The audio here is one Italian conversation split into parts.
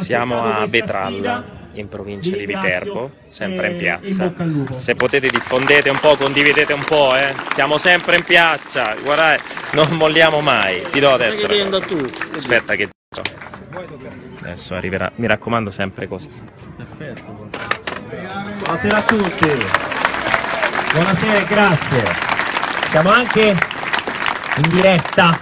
Siamo a Vetralla, in provincia di Viterbo, sempre in piazza. Se potete diffondete un po', condividete un po', Siamo sempre in piazza, guardate, non molliamo mai. Ti do adesso. Aspetta che adesso arriverà, mi raccomando sempre così. Perfetto. Buonasera a tutti. Buonasera e grazie. Siamo anche in diretta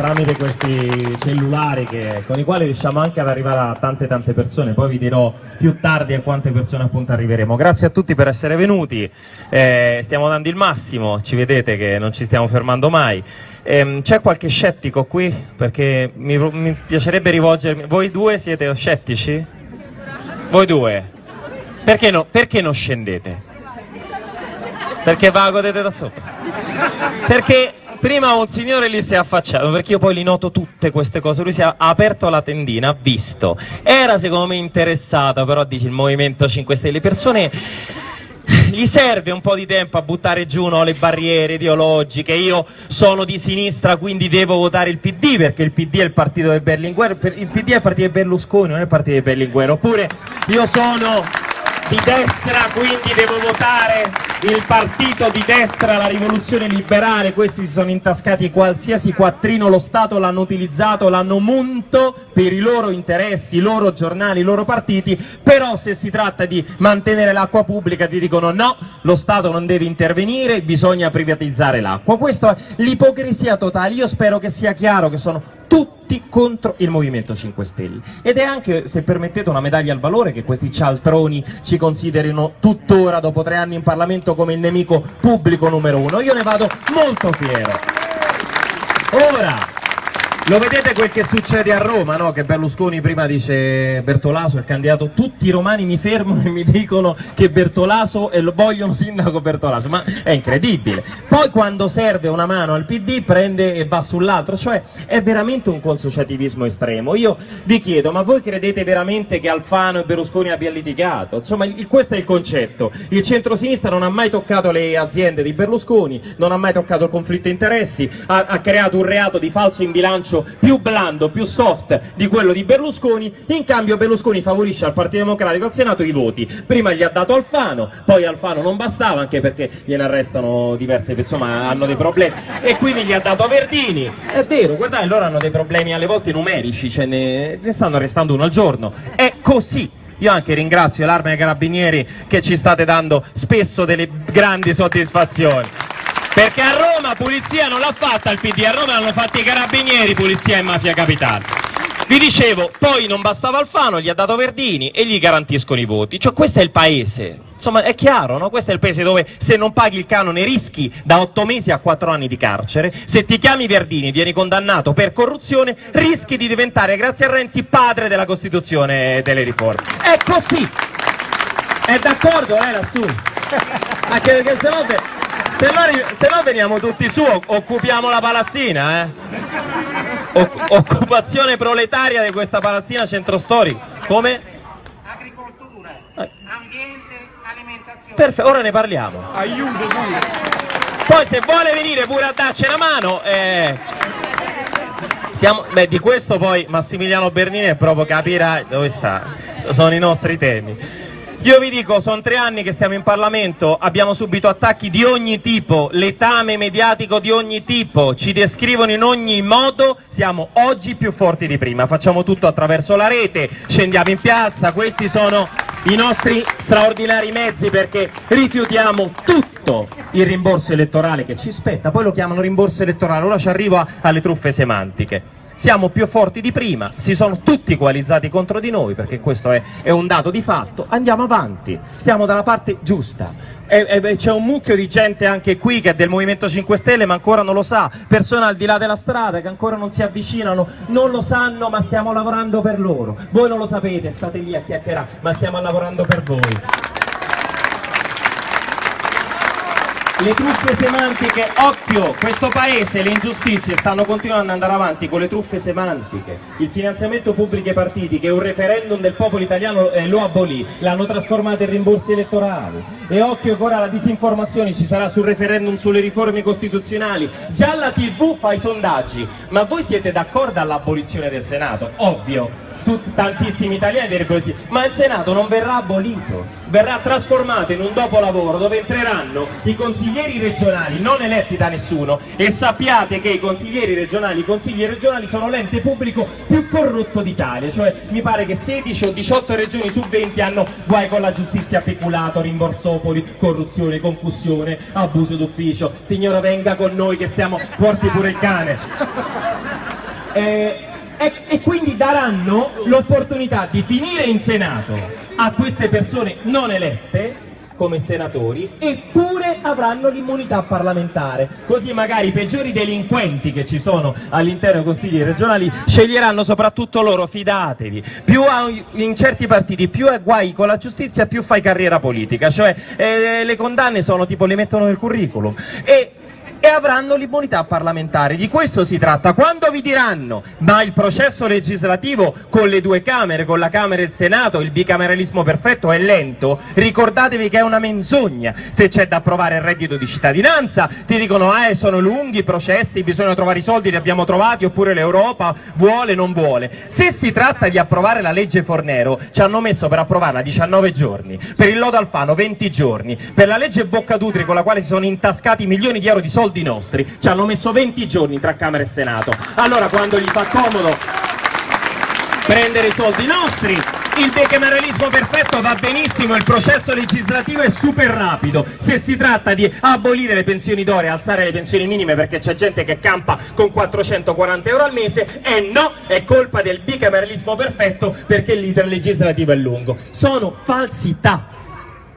tramite questi cellulari con i quali riusciamo anche ad arrivare a tante persone, poi vi dirò più tardi a quante persone appunto arriveremo. Grazie a tutti per essere venuti, stiamo dando il massimo, ci vedete che non ci stiamo fermando mai. C'è qualche scettico qui? Perché mi piacerebbe rivolgermi, voi due siete scettici? Voi due? Perché non scendete? Perché va, godete da sopra? Perché prima un signore lì si è affacciato, perché io poi li noto tutte queste cose, lui si è aperto la tendina, ha visto, era secondo me interessato, però dici il Movimento 5 Stelle, le persone gli serve un po' di tempo a buttare giù, no, le barriere ideologiche, io sono di sinistra quindi devo votare il PD perché il PD è il partito del Berlinguer, il PD è il partito di Berlusconi, non è il partito di Berlinguer, oppure io sono di destra quindi devo votare il partito di destra, la rivoluzione liberale, questi si sono intascati qualsiasi quattrino, lo Stato l'hanno utilizzato, l'hanno munto per i loro interessi, i loro giornali, i loro partiti, però se si tratta di mantenere l'acqua pubblica ti dicono no, lo Stato non deve intervenire, bisogna privatizzare l'acqua. Questa è l'ipocrisia totale, io spero che sia chiaro che sono tutti contro il Movimento 5 Stelle ed è anche, se permettete, una medaglia al valore che questi cialtroni ci considerino tuttora dopo 3 anni in Parlamento come il nemico pubblico numero 1, io ne vado molto fiero. Ora, lo vedete quel che succede a Roma, no? Che Berlusconi prima dice Bertolaso è il candidato, tutti i romani mi fermano e mi dicono che Bertolaso e lo vogliono sindaco Bertolaso, ma è incredibile. Poi quando serve una mano al PD prende e va sull'altro, cioè è veramente un consociativismo estremo. Io vi chiedo, ma voi credete veramente che Alfano e Berlusconi abbiano litigato? Insomma, questo è il concetto. Il centrosinistra non ha mai toccato le aziende di Berlusconi, non ha mai toccato il conflitto di interessi, ha creato un reato di falso in bilancio più blando, più soft di quello di Berlusconi, in cambio Berlusconi favorisce al Partito Democratico al Senato i voti, prima gli ha dato Alfano, poi Alfano non bastava anche perché gliene arrestano diverse persone, hanno dei problemi, e quindi gli ha dato a Verdini, è vero, guardate, loro hanno dei problemi alle volte numerici, cioè ne stanno arrestando uno al giorno, è così. Io anche ringrazio l'Arma dei Carabinieri che ci state dando spesso delle grandi soddisfazioni. Perché a Roma pulizia non l'ha fatta il PD, a Roma l'hanno fatta i carabinieri, pulizia e Mafia Capitale. Vi dicevo, poi non bastava Alfano, gli ha dato Verdini e gli garantiscono i voti. Cioè questo è il paese, insomma è chiaro, no? Questo è il paese dove se non paghi il canone rischi da 8 mesi a 4 anni di carcere, se ti chiami Verdini vieni condannato per corruzione, rischi di diventare, grazie a Renzi, padre della Costituzione e delle riforme. È così, è d'accordo lassù? Anche perché se no... Se no veniamo tutti su, occupiamo la palazzina, occupazione proletaria di questa palazzina centro storico. Come? Agricoltura, ambiente, alimentazione. Perfetto, ora ne parliamo. Aiuto lui. Poi se vuole venire pure a darci una mano, beh, di questo poi Massimiliano Bernini è proprio capirà dove sta, sono i nostri temi. Io vi dico, sono 3 anni che stiamo in Parlamento, abbiamo subito attacchi di ogni tipo, letame mediatico di ogni tipo, ci descrivono in ogni modo, siamo oggi più forti di prima, facciamo tutto attraverso la rete, scendiamo in piazza, questi sono i nostri straordinari mezzi perché rifiutiamo tutto il rimborso elettorale che ci spetta, poi lo chiamano rimborso elettorale, ora ci arrivo alle truffe semantiche. Siamo più forti di prima, si sono tutti coalizzati contro di noi, perché questo è un dato di fatto, andiamo avanti, stiamo dalla parte giusta. C'è un mucchio di gente anche qui che è del Movimento 5 Stelle ma ancora non lo sa, persone al di là della strada che ancora non si avvicinano, non lo sanno ma stiamo lavorando per loro. Voi non lo sapete, state lì a chiacchierare, ma stiamo lavorando per voi. le truffe semantiche, occhio, questo paese, le ingiustizie stanno continuando ad andare avanti con le truffe semantiche, il finanziamento pubblico ai partiti che un referendum del popolo italiano lo abolì, l'hanno trasformato in rimborsi elettorali, e occhio che ora la disinformazione ci sarà sul referendum sulle riforme costituzionali, già la TV fa i sondaggi, ma voi siete d'accordo all'abolizione del Senato? Ovvio, tantissimi italiani direbbero sì, ma il Senato non verrà abolito, verrà trasformato in un dopolavoro dove entreranno i consiglieri regionali non eletti da nessuno, e sappiate che i consiglieri regionali sono l'ente pubblico più corrotto d'Italia, cioè mi pare che 16 o 18 regioni su 20 hanno guai con la giustizia, peculato, rimborsopoli, corruzione, concussione, abuso d'ufficio. Signora, venga con noi che stiamo porti pure il cane. E quindi daranno l'opportunità di finire in Senato a queste persone non elette come senatori, eppure avranno l'immunità parlamentare, così magari i peggiori delinquenti che ci sono all'interno dei consigli regionali sceglieranno soprattutto loro. Fidatevi, più in certi partiti più è guai con la giustizia, più fai carriera politica, cioè le condanne sono tipo le mettono nel curriculum, e avranno l'immunità parlamentare. Di questo si tratta. Quando vi diranno ma il processo legislativo con le due camere, con la Camera e il Senato, il bicameralismo perfetto è lento, ricordatevi che è una menzogna. Se c'è da approvare il reddito di cittadinanza ti dicono sono lunghi i processi, bisogna trovare i soldi, li abbiamo trovati, oppure l'Europa vuole, non vuole. Se si tratta di approvare la legge Fornero ci hanno messo per approvarla 19 giorni, per il lodo Alfano 20 giorni, per la legge Boccadutri con la quale si sono intascati milioni di euro di soldi nostri, ci hanno messo 20 giorni tra Camera e Senato. Allora quando gli fa comodo prendere i soldi nostri, il bicameralismo perfetto va benissimo, il processo legislativo è super rapido. Se si tratta di abolire le pensioni d'oro e alzare le pensioni minime perché c'è gente che campa con 440 euro al mese, no, è colpa del bicameralismo perfetto perché l'iter legislativo è lungo. Sono falsità.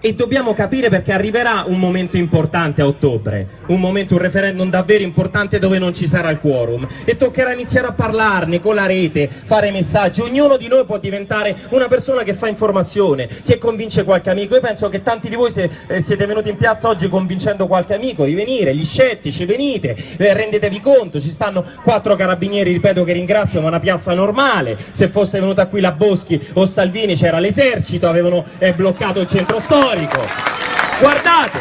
E dobbiamo capire, perché arriverà un momento importante a ottobre, un referendum davvero importante dove non ci sarà il quorum, e toccherà iniziare a parlarne con la rete, fare messaggi. Ognuno di noi può diventare una persona che fa informazione, che convince qualche amico. Io penso che tanti di voi siete venuti in piazza oggi convincendo qualche amico di venire. Gli scettici, venite, rendetevi conto, ci stanno 4 carabinieri, ripeto, che ringrazio, ma una piazza normale. Se fosse venuta qui la Boschi o Salvini c'era l'esercito, avevano bloccato il centro storico. Guardate,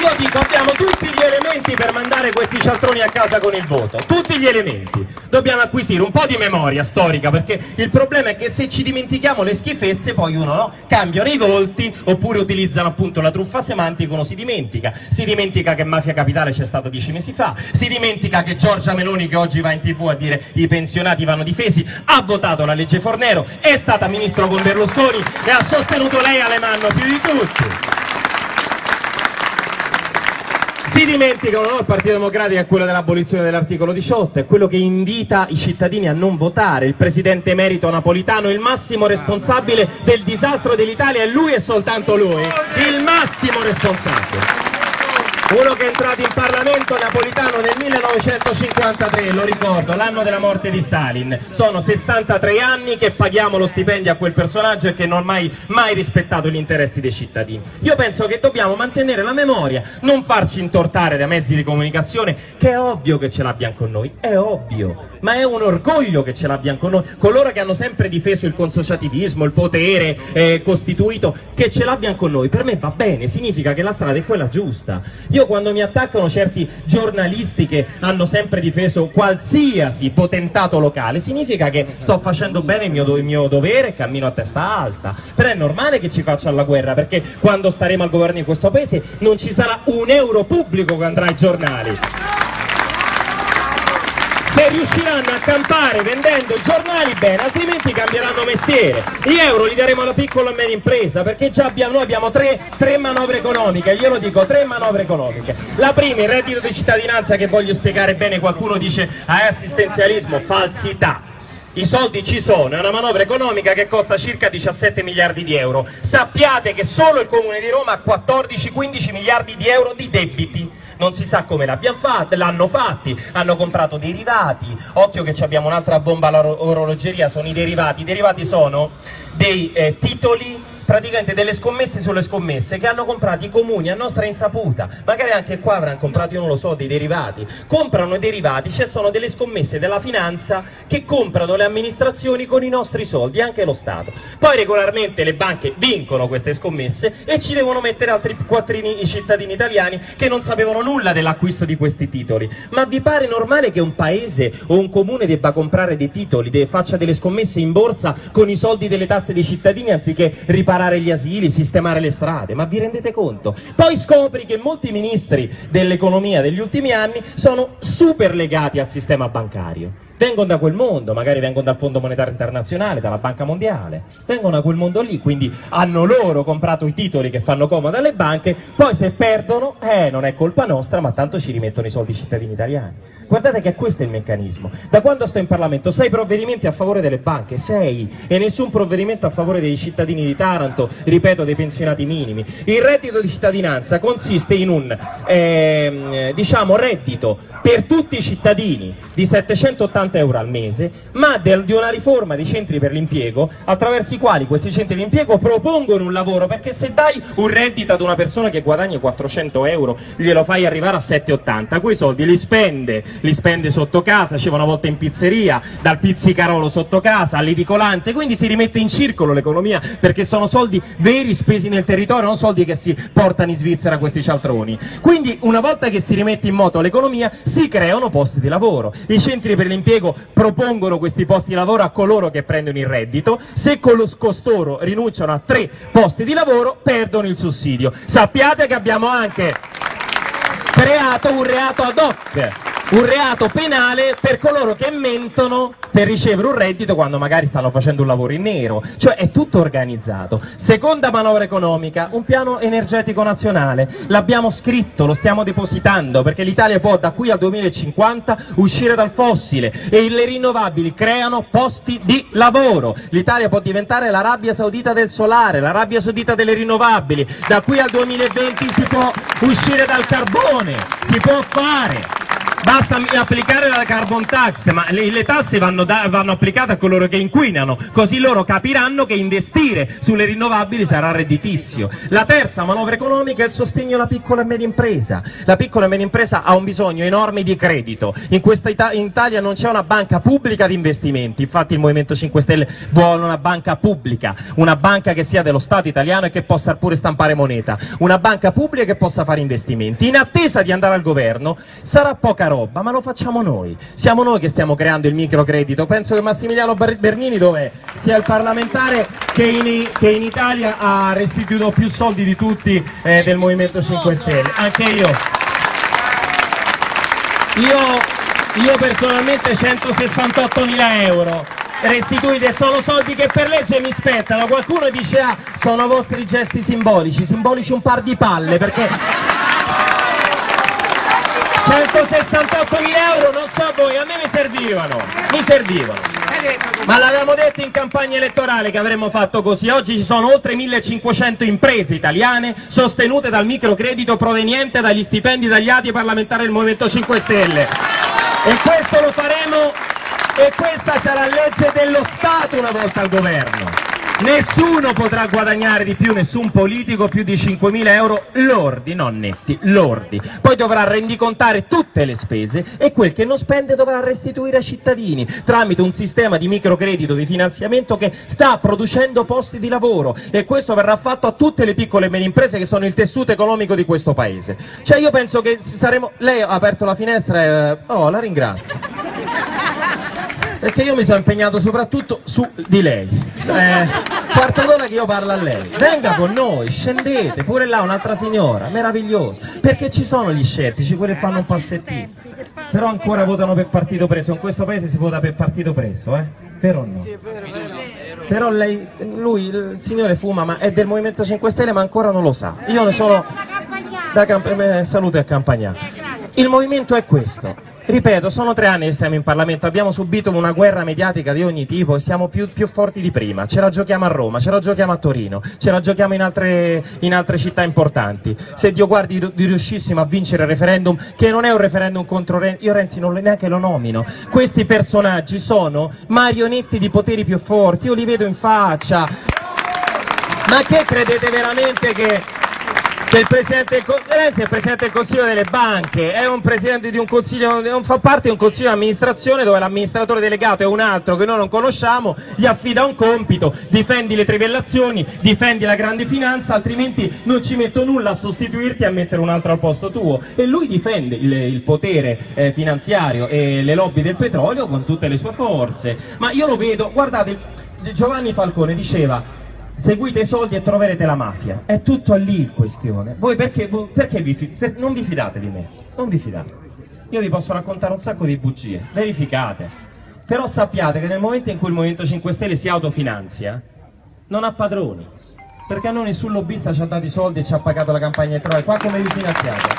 io dico, abbiamo tutti gli elementi per mandare questi cialtroni a casa con il voto, tutti gli elementi. Dobbiamo acquisire un po' di memoria storica, perché il problema è che se ci dimentichiamo le schifezze poi uno cambiano i volti, oppure utilizzano appunto la truffa semantica, uno si dimentica. Si dimentica che Mafia Capitale c'è stato 10 mesi fa, si dimentica che Giorgia Meloni, che oggi va in TV a dire i pensionati vanno difesi, ha votato la legge Fornero, è stata ministro con Berlusconi e ha sostenuto lei Alemanno più di tutti. Si dimenticano il Partito Democratico è quello dell'abolizione dell'articolo 18, è quello che invita i cittadini a non votare. Il presidente emerito Napolitano, il massimo responsabile del disastro dell'Italia, è lui e soltanto lui, il massimo responsabile. Uno che è entrato in Parlamento, Napolitano, nel 1953, lo ricordo, l'anno della morte di Stalin. Sono 63 anni che paghiamo lo stipendio a quel personaggio e che non ha mai rispettato gli interessi dei cittadini. Io penso che dobbiamo mantenere la memoria, non farci intortare da mezzi di comunicazione, che è ovvio che ce l'abbiano con noi, è ovvio, ma è un orgoglio che ce l'abbiano con noi, coloro che hanno sempre difeso il consociativismo, il potere costituito, che ce l'abbiano con noi. Per me va bene, significa che la strada è quella giusta. Io quando mi attaccano certi giornalisti che hanno sempre difeso qualsiasi potentato locale, significa che sto facendo bene il mio dovere e cammino a testa alta. Però è normale che ci facciano la guerra, perché quando staremo al governo in questo paese non ci sarà un euro pubblico che andrà ai giornali. Se riusciranno a campare vendendo i giornali, bene, altrimenti cambieranno mestiere. Gli euro li daremo alla piccola e media impresa, perché già noi abbiamo tre manovre economiche, glielo dico, 3 manovre economiche. La prima, il reddito di cittadinanza, che voglio spiegare bene. Qualcuno dice assistenzialismo, falsità. I soldi ci sono, è una manovra economica che costa circa 17 miliardi di euro. Sappiate che solo il Comune di Roma ha 14-15 miliardi di euro di debiti. Non si sa come l'hanno fatti, hanno comprato derivati. Occhio che abbiamo un'altra bomba all'orologeria, sono i derivati. I derivati sono dei titoli praticamente delle scommesse sulle scommesse che hanno comprato i comuni a nostra insaputa, magari anche qua avranno comprato, io non lo so, dei derivati, comprano derivati, cioè sono delle scommesse della finanza che comprano le amministrazioni con i nostri soldi, anche lo Stato. Poi regolarmente le banche vincono queste scommesse e ci devono mettere altri quattrini i cittadini italiani che non sapevano nulla dell'acquisto di questi titoli. Ma vi pare normale che un paese o un comune debba comprare dei titoli, faccia delle scommesse in borsa con i soldi delle tasse dei cittadini anziché riparare gli asili, sistemare le strade? Ma vi rendete conto? Poi scopri che molti ministri dell'economia degli ultimi anni sono super legati al sistema bancario. Vengono da quel mondo, magari vengono dal Fondo Monetario Internazionale, dalla Banca Mondiale, vengono da quel mondo lì, quindi hanno loro comprato i titoli che fanno comodo alle banche, poi se perdono, non è colpa nostra, ma tanto ci rimettono i soldi cittadini italiani. Guardate che questo è il meccanismo. Da quando sto in Parlamento, 6 provvedimenti a favore delle banche, 6, e nessun provvedimento a favore dei cittadini di Taranto, ripeto, dei pensionati minimi. Il reddito di cittadinanza consiste in un reddito per tutti i cittadini di 780 euro al mese, ma di una riforma dei centri per l'impiego attraverso i quali questi centri per l'impiego propongono un lavoro, perché se dai un reddito ad una persona che guadagna 400 euro glielo fai arrivare a 7,80, quei soldi li spende sotto casa, c'è una volta in pizzeria, dal pizzicarolo sotto casa all'edicolante, quindi si rimette in circolo l'economia, perché sono soldi veri spesi nel territorio, non soldi che si portano in Svizzera questi cialtroni. Quindi una volta che si rimette in moto l'economia si creano posti di lavoro, i centri per l'impiego propongono questi posti di lavoro a coloro che prendono il reddito, se costoro rinunciano a 3 posti di lavoro perdono il sussidio. Sappiate che abbiamo anche creato un reato ad hoc, un reato penale per coloro che mentono per ricevere un reddito quando magari stanno facendo un lavoro in nero, cioè è tutto organizzato. Seconda manovra economica, un piano energetico nazionale, l'abbiamo scritto, lo stiamo depositando, perché l'Italia può da qui al 2050 uscire dal fossile e le rinnovabili creano posti di lavoro, l'Italia può diventare l'Arabia Saudita del solare, l'Arabia Saudita delle rinnovabili, da qui al 2020 si può uscire dal carbone, si può fare. Basta applicare la carbon tax, ma le tasse vanno applicate a coloro che inquinano, così loro capiranno che investire sulle rinnovabili sarà redditizio. La terza manovra economica è il sostegno alla piccola e media impresa. La piccola e media impresa ha un bisogno enorme di credito, in questa Italia non c'è una banca pubblica di investimenti, infatti il Movimento 5 Stelle vuole una banca pubblica, una banca che sia dello Stato italiano e che possa pure stampare moneta, una banca pubblica che possa fare investimenti. In attesa di andare al governo sarà poca roba, ma lo facciamo noi, siamo noi che stiamo creando il microcredito. Penso che Massimiliano Bernini, dov'è, sia il parlamentare che in Italia ha restituito più soldi di tutti del Movimento 5 Stelle, anche io personalmente 168.000 euro restituite, sono soldi che per legge mi spettano. Qualcuno dice sono vostri gesti simbolici, un par di palle, perché 168.000 euro, non so voi, a me mi servivano, ma l'avevamo detto in campagna elettorale che avremmo fatto così. Oggi ci sono oltre 1.500 imprese italiane sostenute dal microcredito proveniente dagli stipendi tagliati ai parlamentari del Movimento 5 Stelle, e questo lo faremo, e questa sarà legge dello Stato una volta al governo. Nessuno potrà guadagnare di più, nessun politico, più di 5.000 euro lordi, non netti, lordi. Poi dovrà rendicontare tutte le spese e quel che non spende dovrà restituire ai cittadini tramite un sistema di microcredito, di finanziamento che sta producendo posti di lavoro, e questo verrà fatto a tutte le piccole e medie imprese che sono il tessuto economico di questo paese. Cioè io penso che saremo... Lei ha aperto la finestra e... Oh, la ringrazio. Perché io mi sono impegnato soprattutto su di lei, quarto d'ora che io parlo a lei, venga con noi, scendete, pure là un'altra signora, meravigliosa, perché ci sono gli scettici, quelli fanno un passettino, però ancora votano per partito preso, in questo paese si vota per partito preso, vero o no? Però lui, il signore fuma, ma è del Movimento 5 Stelle ma ancora non lo sa, io ne sono da salute a Campagnato. Il movimento è questo. Ripeto, sono 3 anni che stiamo in Parlamento, abbiamo subito una guerra mediatica di ogni tipo e siamo più forti di prima, ce la giochiamo a Roma, ce la giochiamo a Torino, ce la giochiamo in altre città importanti. Se Dio guardi riuscissimo a vincere il referendum, che non è un referendum contro Renzi, io Renzi non neanche lo nomino, questi personaggi sono marionetti di poteri più forti, io li vedo in faccia. Ma Ma che credete veramente che il Presidente Renzi è il Presidente del Consiglio delle Banche, è un Presidente di un Consiglio, non fa parte di un Consiglio di amministrazione dove l'amministratore delegato è un altro che noi non conosciamo, gli affida un compito, difendi le trivellazioni, difendi la grande finanza, altrimenti non ci metto nulla a sostituirti e a mettere un altro al posto tuo. E lui difende il potere finanziario e le lobby del petrolio con tutte le sue forze. Ma io lo vedo, guardate, Giovanni Falcone diceva: seguite i soldi e troverete la mafia. È tutto lì in questione. Voi non vi fidate di me? Non vi fidate. Io vi posso raccontare un sacco di bugie, verificate. Però sappiate che nel momento in cui il Movimento 5 Stelle si autofinanzia, non ha padroni, perché a noi nessun lobbista ci ha dato i soldi e ci ha pagato la campagna elettorale. Qua come vi finanziate?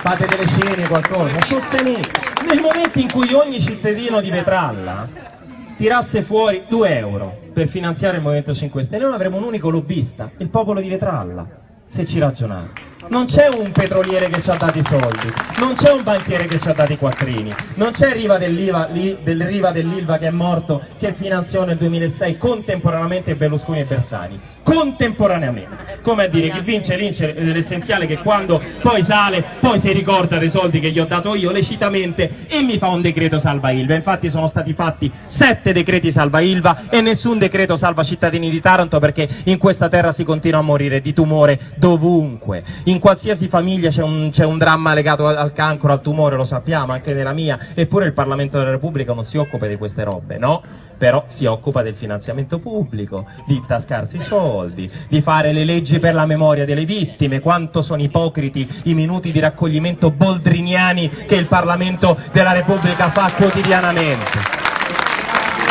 Fate delle scene, qualcosa, sostenete. Nel momento in cui ogni cittadino di Vetralla tirasse fuori 2 euro per finanziare il Movimento 5 Stelle, non avremo un unico lobbista, il popolo di Vetralla, se ci ragionate. Non c'è un petroliere che ci ha dato i soldi, non c'è un banchiere che ci ha dato i quattrini, non c'è Riva dell'ILVA che è morto, che finanziò nel 2006 contemporaneamente Berlusconi e Bersani, contemporaneamente, come a dire chi vince vince, l'essenziale che quando poi sale poi si ricorda dei soldi che gli ho dato io lecitamente e mi fa un decreto salva ILVA. Infatti sono stati fatti 7 decreti salva ILVA e nessun decreto salva cittadini di Taranto, perché in questa terra si continua a morire di tumore dovunque. In qualsiasi famiglia c'è un dramma legato al cancro, al tumore, lo sappiamo, anche nella mia. Eppure il Parlamento della Repubblica non si occupa di queste robe, no? Però si occupa del finanziamento pubblico, di intascarsi i soldi, di fare le leggi per la memoria delle vittime. Quanto sono ipocriti i minuti di raccoglimento boldriniani che il Parlamento della Repubblica fa quotidianamente.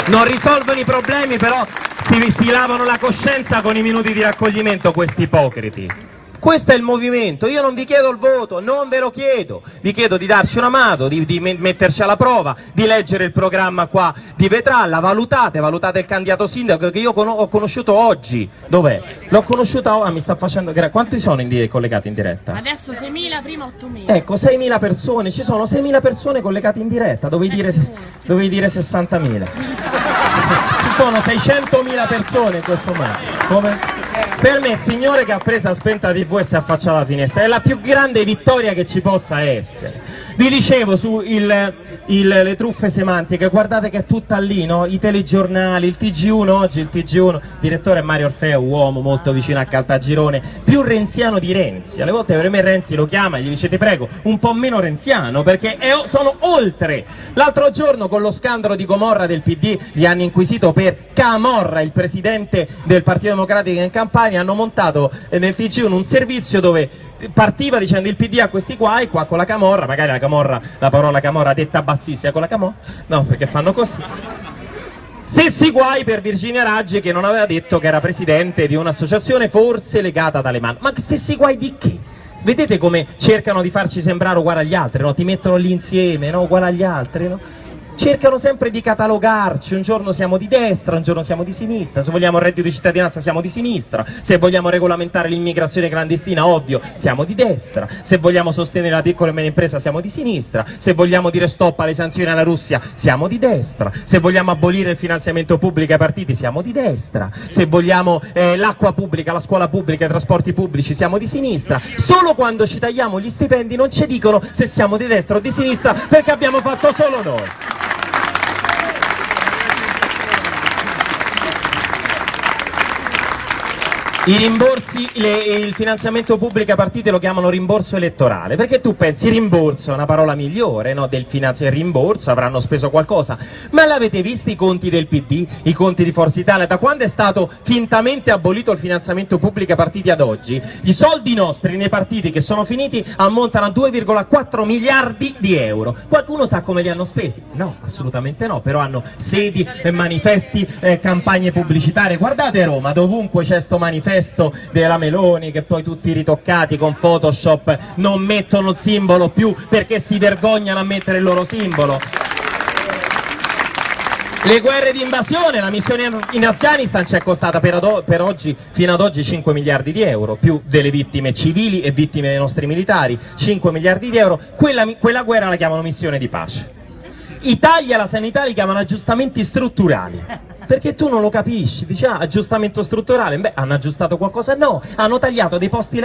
Non risolvono i problemi, però si lavano la coscienza con i minuti di raccoglimento questi ipocriti. Questo è il movimento. Io non vi chiedo il voto, non ve lo chiedo, vi chiedo di darci una mano, di metterci alla prova, di leggere il programma qua di Vetralla, valutate il candidato sindaco che io ho conosciuto oggi. Dov'è? L'ho conosciuta oggi, mi sta facendo... Quanti sono collegati in diretta? Adesso 6.000, prima 8.000. Ecco, 6.000 persone, ci sono 6.000 persone collegate in diretta, dovevi dire 60.000. Ci sono 600.000 persone in questo momento. Come? Per me il signore che ha preso a spenta TV e si è affacciato alla finestra è la più grande vittoria che ci possa essere. Vi dicevo le truffe semantiche, guardate che è tutta lì, no? I telegiornali, il TG1 oggi, il TG1, il direttore è Mario Orfeo, uomo molto vicino a Caltagirone, più renziano di Renzi. Alle volte per me Renzi lo chiama e gli dice: ti prego, un po' meno renziano, perché sono oltre. L'altro giorno con lo scandalo di Gomorra del PD gli hanno inquisito per Camorra, il presidente del Partito Democratico in Campania. Hanno montato nel TG1 un servizio dove partiva dicendo il PD a questi qua e qua con la Camorra, magari la Camorra, la parola Camorra detta bassissima con la Camorra, no, perché fanno così. Stessi guai per Virginia Raggi, che non aveva detto che era presidente di un'associazione forse legata ad Alemanno. Ma stessi guai di che? Vedete come cercano di farci sembrare uguali agli altri, no? Ti mettono lì insieme, no? Uguali agli altri, no? Cercano sempre di catalogarci, un giorno siamo di destra, un giorno siamo di sinistra, se vogliamo il reddito di cittadinanza siamo di sinistra, se vogliamo regolamentare l'immigrazione clandestina, ovvio, siamo di destra, se vogliamo sostenere la piccola e media impresa siamo di sinistra, se vogliamo dire stop alle sanzioni alla Russia siamo di destra, se vogliamo abolire il finanziamento pubblico ai partiti siamo di destra, se vogliamo l'acqua pubblica, la scuola pubblica, i trasporti pubblici siamo di sinistra. Solo quando ci tagliamo gli stipendi non ci dicono se siamo di destra o di sinistra, perché abbiamo fatto solo noi. I rimborsi, il finanziamento pubblico a partite lo chiamano rimborso elettorale, perché tu pensi rimborso è una parola migliore, no? Del finanziamento, rimborso, avranno speso qualcosa. Ma l'avete visto i conti del PD, i conti di Forza Italia? Da quando è stato fintamente abolito il finanziamento pubblico a partiti ad oggi, i soldi nostri nei partiti che sono finiti ammontano a 2,4 miliardi di euro. Qualcuno sa come li hanno spesi? No, assolutamente no, però hanno sedi, manifesti, campagne pubblicitarie. Guardate Roma, dovunque c'è sto manifesto della Meloni, che poi tutti ritoccati con Photoshop non mettono il simbolo più perché si vergognano a mettere il loro simbolo. Le guerre di invasione, la missione in Afghanistan ci è costata fino ad oggi 5 miliardi di euro, più delle vittime civili e vittime dei nostri militari, 5 miliardi di euro, quella guerra la chiamano missione di pace. Italia e la sanità li chiamano aggiustamenti strutturali. perché tu non lo capisci, dici ah, aggiustamento strutturale, beh hanno aggiustato qualcosa, no, hanno tagliato dei posti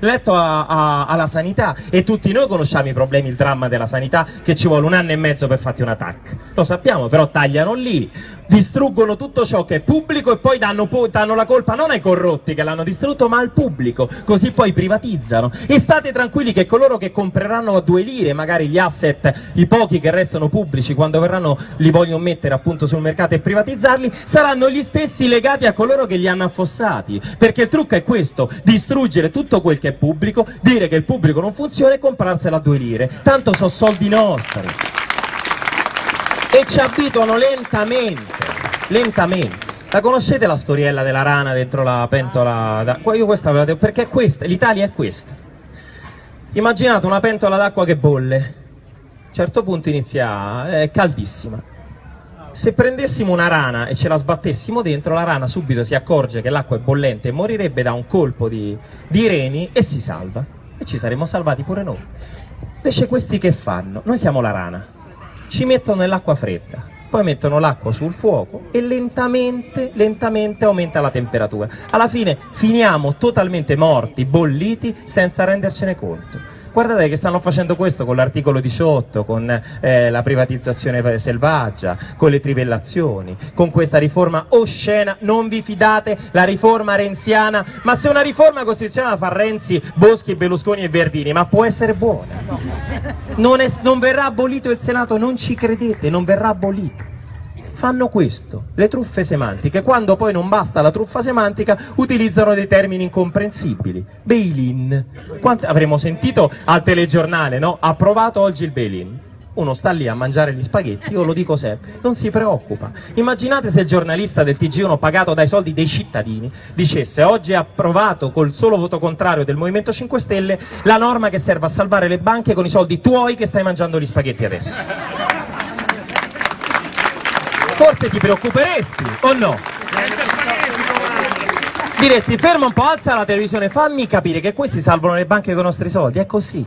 letto alla sanità, e tutti noi conosciamo i problemi, il dramma della sanità, che ci vuole un anno e mezzo per farti un attacco, lo sappiamo, però tagliano lì, distruggono tutto ciò che è pubblico e poi danno la colpa non ai corrotti che l'hanno distrutto ma al pubblico, così poi privatizzano, e state tranquilli che coloro che compreranno a 2 lire magari gli asset, i pochi che restano pubblici, quando verranno li vogliono mettere appunto sul mercato e privatizzarli, saranno gli stessi legati a coloro che li hanno affossati, perché il trucco è questo, distruggere tutto quel che è pubblico, dire che il pubblico non funziona e comprarsela a 2 lire, tanto sono soldi nostri, e ci abituano lentamente. La conoscete la storiella della rana dentro la pentola d'acqua? Io questa ve la devo, perché l'Italia è questa. Immaginate una pentola d'acqua che bolle, a un certo punto inizia, è caldissima. Se prendessimo una rana e ce la sbattessimo dentro, la rana subito si accorge che l'acqua è bollente e morirebbe da un colpo di reni e si salva. E ci saremmo salvati pure noi. Invece questi che fanno? Noi siamo la rana, ci mettono nell'acqua fredda. Poi mettono l'acqua sul fuoco e lentamente aumenta la temperatura. Alla fine finiamo totalmente morti, bolliti, senza rendercene conto. Guardate che stanno facendo questo con l'articolo 18, con la privatizzazione selvaggia, con le trivellazioni, con questa riforma oscena. Non vi fidate, la riforma renziana, ma se una riforma costituzionale la fa Renzi, Boschi, Berlusconi e Verdini, ma può essere buona. Non verrà abolito il Senato, non ci credete, non verrà abolito. Fanno questo, le truffe semantiche, quando poi non basta la truffa semantica utilizzano dei termini incomprensibili. Bail-in, avremo sentito al telegiornale, no? Approvato oggi il bail-in. Uno sta lì a mangiare gli spaghetti, io lo dico sempre, non si preoccupa. Immaginate se il giornalista del TG1 pagato dai soldi dei cittadini dicesse oggi è approvato col solo voto contrario del Movimento 5 Stelle la norma che serve a salvare le banche con i soldi tuoi che stai mangiando gli spaghetti adesso. Forse ti preoccuperesti, o no? Diresti, ferma un po', alza la televisione, fammi capire che questi salvano le banche con i nostri soldi, è così.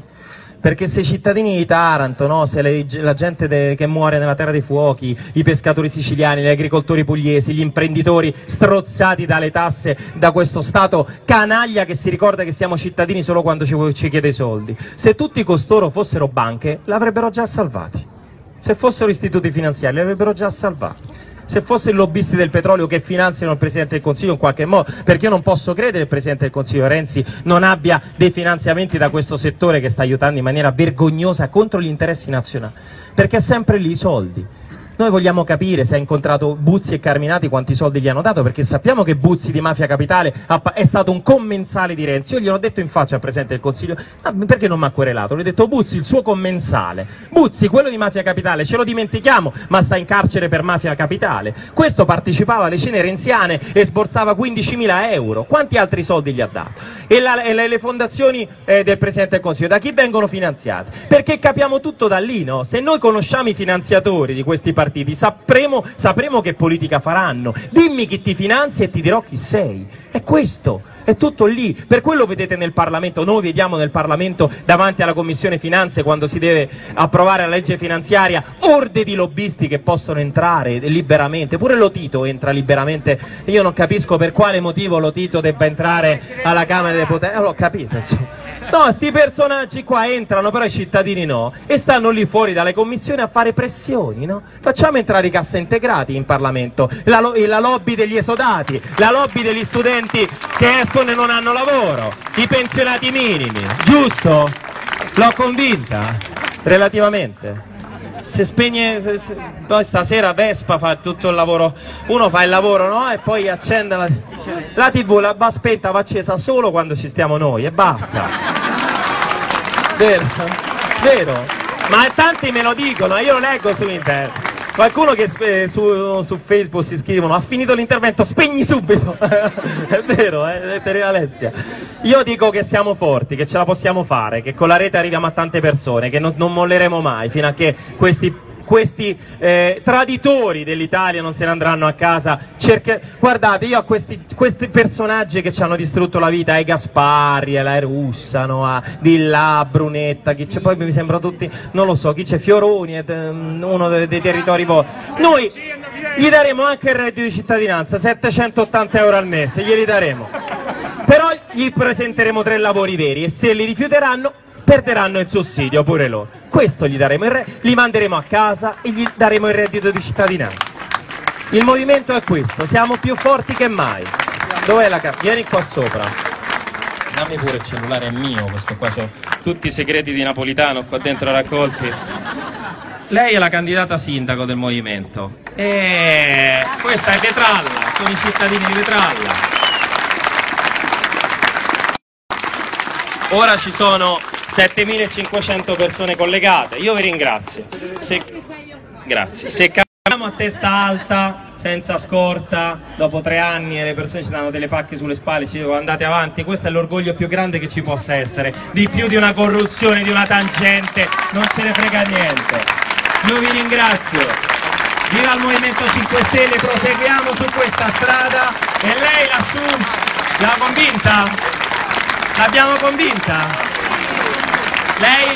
Perché se i cittadini di Taranto, no? Se la gente che muore nella terra dei fuochi, i pescatori siciliani, gli agricoltori pugliesi, gli imprenditori strozzati dalle tasse, da questo Stato canaglia che si ricorda che siamo cittadini solo quando ci chiede i soldi, se tutti costoro fossero banche, l'avrebbero già salvati. Se fossero istituti finanziari li avrebbero già salvati. Se fossero i lobbisti del petrolio che finanziano il Presidente del Consiglio in qualche modo, perché io non posso credere che il Presidente del Consiglio Renzi non abbia dei finanziamenti da questo settore che sta aiutando in maniera vergognosa contro gli interessi nazionali, perché è sempre lì i soldi. Noi vogliamo capire se ha incontrato Buzzi e Carminati quanti soldi gli hanno dato, perché sappiamo che Buzzi di Mafia Capitale è stato un commensale di Renzi. Io gliel'ho detto in faccia al Presidente del Consiglio, ma perché non mi ha querelato? Gli ho detto Buzzi, il suo commensale, Buzzi, quello di Mafia Capitale, ce lo dimentichiamo, ma sta in carcere per Mafia Capitale. Questo partecipava alle cene renziane e sborsava 15.000 euro. Quanti altri soldi gli ha dato? E le fondazioni del Presidente del Consiglio, da chi vengono finanziate? Perché capiamo tutto da lì, no? Se noi conosciamo i finanziatori di questi partiti, sapremo che politica faranno. Dimmi chi ti finanzia e ti dirò chi sei. È questo, è tutto lì. Per quello vedete nel Parlamento, noi vediamo nel Parlamento davanti alla Commissione Finanze, quando si deve approvare la legge finanziaria, orde di lobbisti che possono entrare liberamente. Pure Lotito entra liberamente. Io non capisco per quale motivo Lotito debba entrare alla Camera dei Deputati. Allora, capite? No, questi personaggi qua entrano, però i cittadini no, e stanno lì fuori dalle commissioni a fare pressioni, no? Facciamo entrare i cassaintegrati in Parlamento, la lobby degli esodati, la lobby degli studenti che escono e non hanno lavoro, i pensionati minimi, giusto? L'ho convinta? Relativamente. Se spegne, no, stasera Vespa fa tutto il lavoro, uno fa il lavoro, no? E poi accende la TV, la baspetta va accesa solo quando ci stiamo noi e basta. Vero? Vero? Ma tanti me lo dicono, io lo leggo su internet. Qualcuno che su Facebook si scrivono, ha finito l'intervento, spegni subito! È vero, Alessia. Io dico che siamo forti, che ce la possiamo fare, che con la rete arriviamo a tante persone, che non molleremo mai fino a che questi questi traditori dell'Italia non se ne andranno a casa. Guardate, io a questi personaggi che ci hanno distrutto la vita, ai Gasparri, alla Russano, a Di là, Brunetta, chi c'è, poi mi sembra tutti, non lo so, chi c'è, Fioroni, uno dei territori vostri. Noi gli daremo anche il reddito di cittadinanza, 780 euro al mese, glieli daremo. Però gli presenteremo 3 lavori veri e se li rifiuteranno perderanno il sussidio pure loro. Questo gli daremo, li manderemo a casa e gli daremo il reddito di cittadinanza. Il movimento è questo, siamo più forti che mai. Dov'è la carta? Vieni qua sopra. Dammi pure il cellulare, è mio questo qua, c'ho tutti i segreti di Napolitano qua dentro raccolti. Lei è la candidata sindaco del movimento. E questa è Vetralla, sono i cittadini di Vetralla. Ora ci sono 7.500 persone collegate, io vi ringrazio. Grazie. Se cambiamo a testa alta, senza scorta, dopo 3 anni e le persone ci danno delle pacche sulle spalle, ci dicono andate avanti, questo è l'orgoglio più grande che ci possa essere, di più di una corruzione, di una tangente, non ce ne frega niente. Io vi ringrazio. Viva il Movimento 5 Stelle, proseguiamo su questa strada e lei lassù l'ha convinta? L'abbiamo convinta? Lei?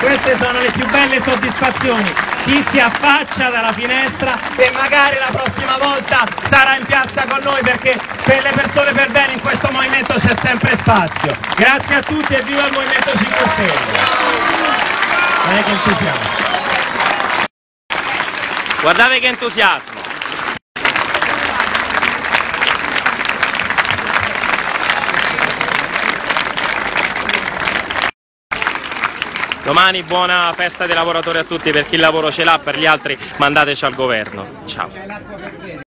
Queste sono le più belle soddisfazioni. Chi si affaccia dalla finestra e magari la prossima volta sarà in piazza con noi, perché per le persone per bene in questo movimento c'è sempre spazio. Grazie a tutti e viva il Movimento 5 Stelle. Guardate che entusiasmo. Guardate che entusiasmo. Domani buona festa dei lavoratori a tutti, per chi il lavoro ce l'ha, per gli altri mandateci al governo. Ciao.